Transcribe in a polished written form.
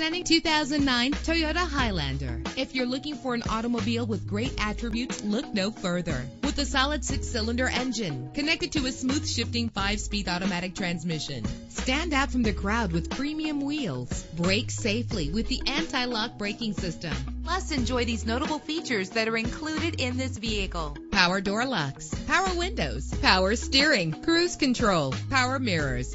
Presenting 2009 Toyota Highlander. If you're looking for an automobile with great attributes, look no further. With a solid 6-cylinder engine connected to a smooth shifting 5-speed automatic transmission, stand out from the crowd with premium wheels. Brake safely with the anti-lock braking system. Plus, enjoy these notable features that are included in this vehicle: power door locks, power windows, power steering, cruise control, power mirrors,